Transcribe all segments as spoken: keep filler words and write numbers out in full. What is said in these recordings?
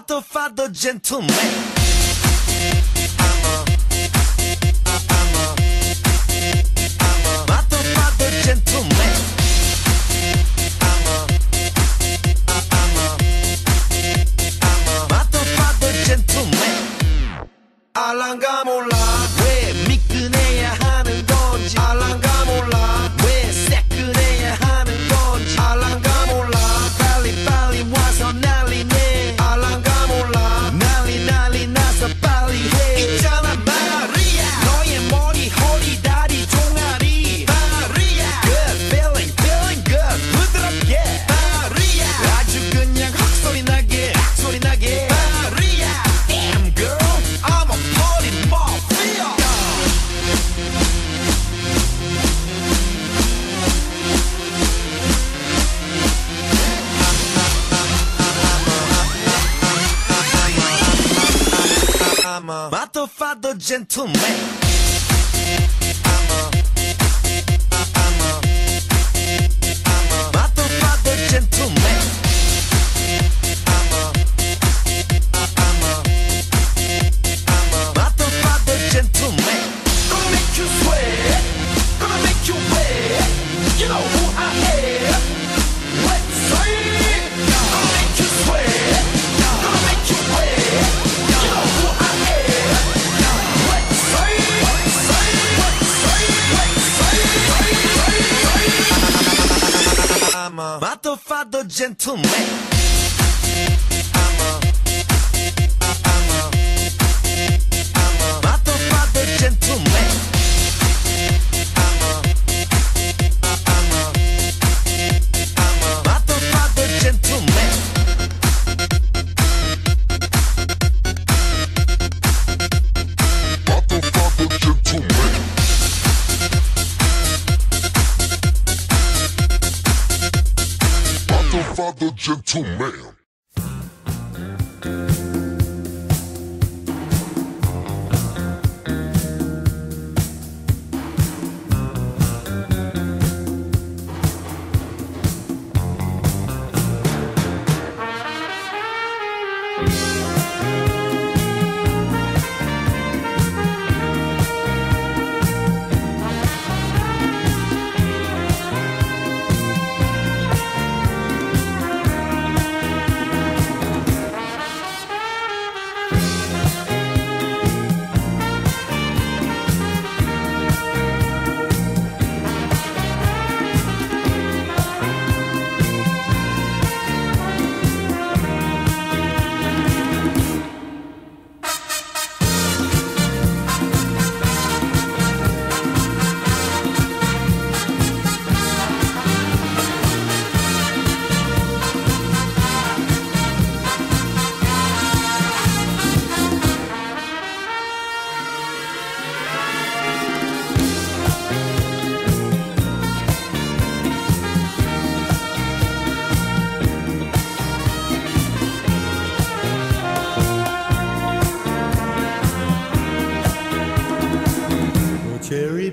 father, father, gentleman. I'm a, I'm a, I'm a father, father, gentleman. I'm a, I'm a, I'm a father, father, gentleman. 알랑가 몰라 왜 미끈해야 하는 건지. 알랑가 몰라 왜 새끈해야 하는 건지. 알랑가 몰라 빨리 빨리 와서 난리네. Mother, father, gentleman. I'm a, I'm a, I'm a mother, father, gentleman. I'm a, I'm a, I'm a mother, father, gentleman. Gonna make you sweat, gonna make you wet. You know who I am. Let's say it. Gonna make you sweat, gonna make you wet. You know who I am. Mother, father, gentleman. I'm a, I'm a, I'm a mother, father, gentleman. I'm a, I'm a, I'm a mother, father, gentleman. Father, gentleman.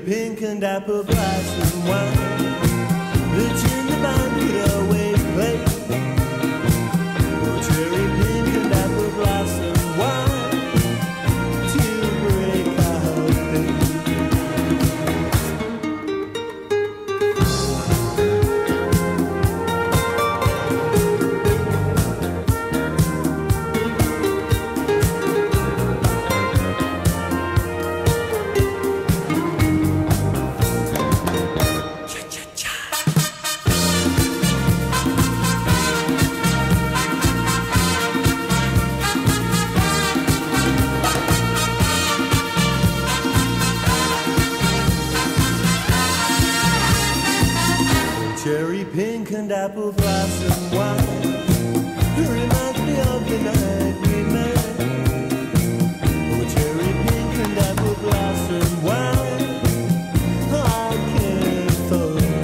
Pink and apple blossom wine, the tune the bandit always plays. Oh, cherry pink and apple blossom wine, to break our apple blossom wine. You remind me of the night we met. Oh, cherry pink and apple blossom wine. I can't forget.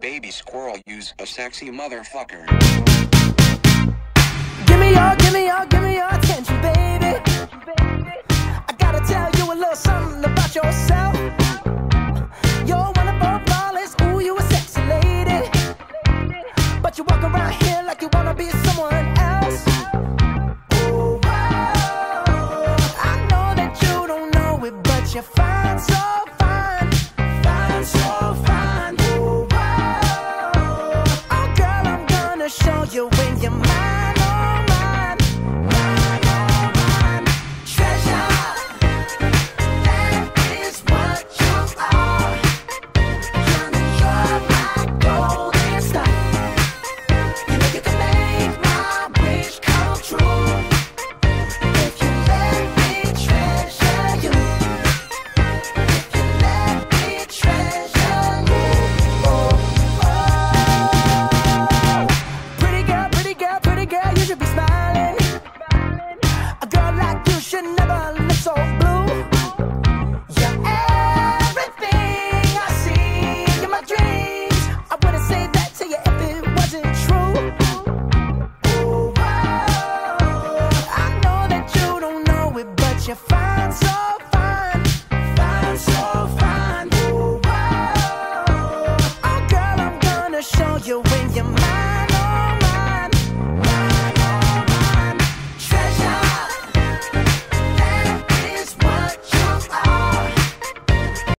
Baby squirrel, use a sexy motherfucker. Give me your, give me your, give me your attention, baby. I gotta tell you a little something about yourself. You're one of our flawless, ooh, you a sexy lady. But you walk around here like you wanna be someone else. Ooh, whoa. I know that you don't know it, but you're fine, so fine, fine, so fine. Show you when you're mine, oh mine, mine, oh mine. Treasure, that is what you are. Honey, you're my golden star. You know you can make my wish come true. If you let me treasure you. If you let me treasure you. Oh, oh. Girl, you should be smiling. A girl like you should never